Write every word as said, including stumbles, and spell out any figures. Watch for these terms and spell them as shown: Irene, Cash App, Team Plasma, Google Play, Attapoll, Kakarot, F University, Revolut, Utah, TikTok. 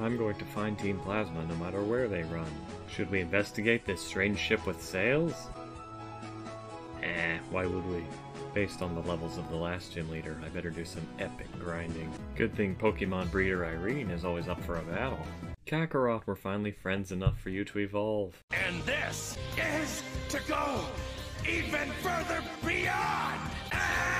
I'm going to find Team Plasma no matter where they run. Should we investigate this strange ship with sails? Eh, why would we? Based on the levels of the last gym leader, I better do some epic grinding. Good thing Pokemon breeder Irene is always up for a battle. Kakarot, we're finally friends enough for you to evolve. And this is to go even further beyond! Ah!